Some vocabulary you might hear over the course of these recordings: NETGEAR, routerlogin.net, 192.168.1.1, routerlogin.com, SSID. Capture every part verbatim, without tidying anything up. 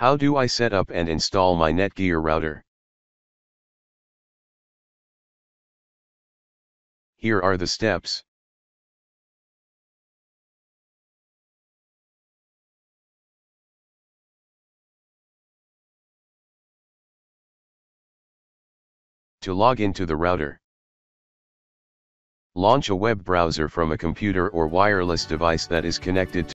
How do I set up and install my Netgear router? Here are the steps. To log into the router, launch a web browser from a computer or wireless device that is connected to.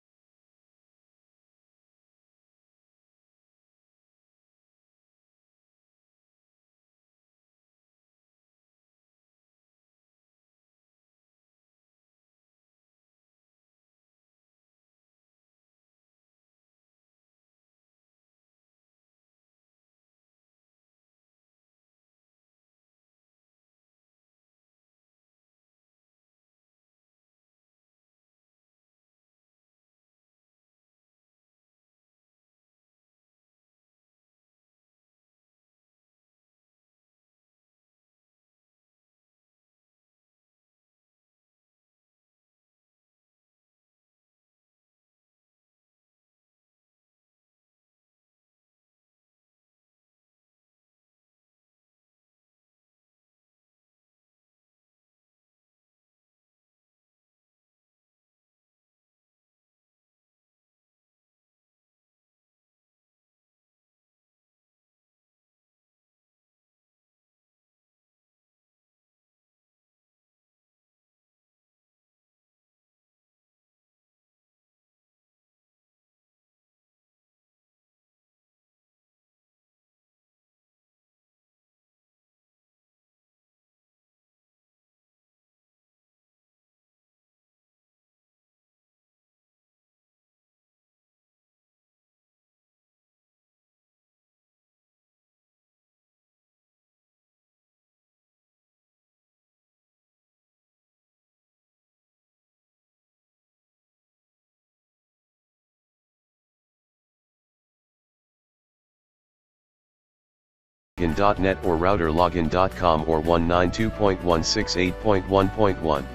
Routerlogin dot net or Routerlogin dot com or one ninety-two dot one sixty-eight dot one dot one.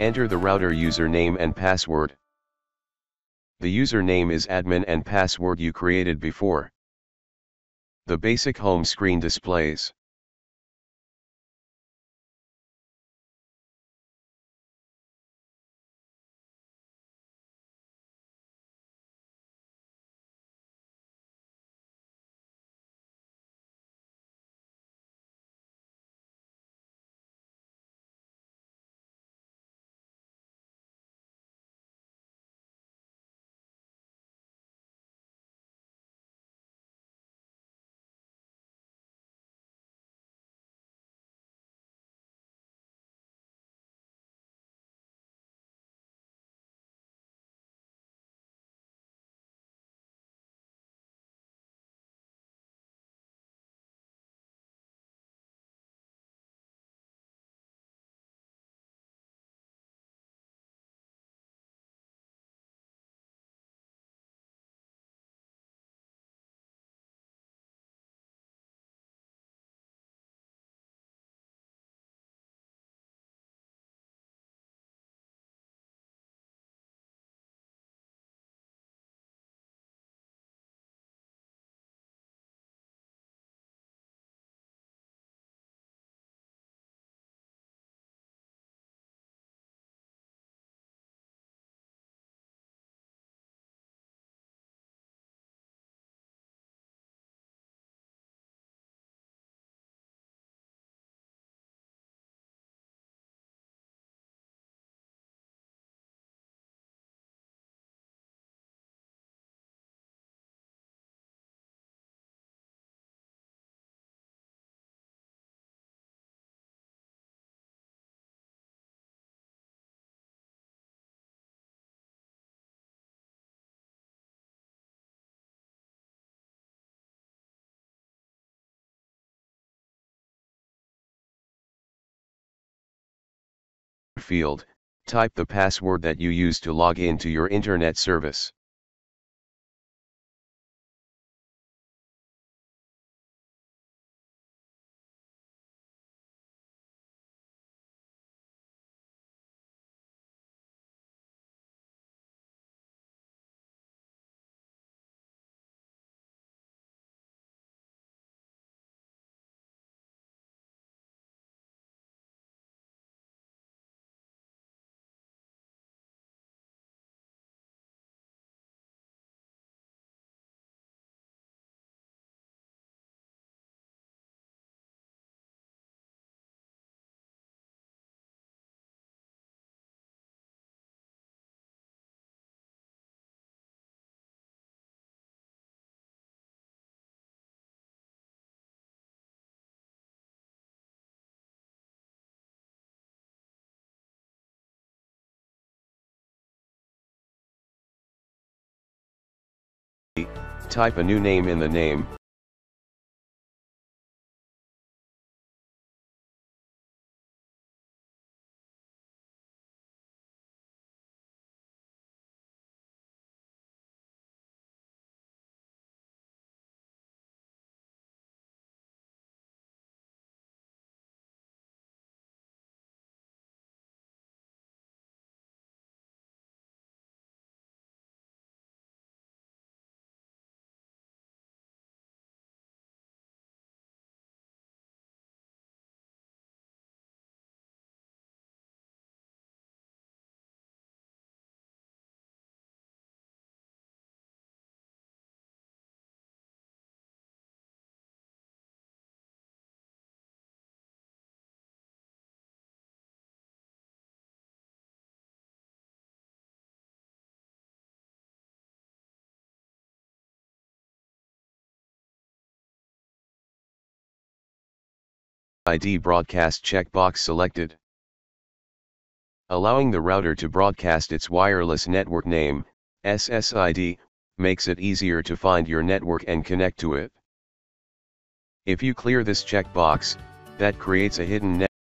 Enter the router username and password. The username is admin and password you created before. The basic home screen displays. Field, type the password that you use to log in to your internet service. Type a new name in the name, I D broadcast checkbox selected, allowing the router to broadcast its wireless network name, S S I D, makes it easier to find your network and connect to it. If you clear this checkbox, that creates a hidden network.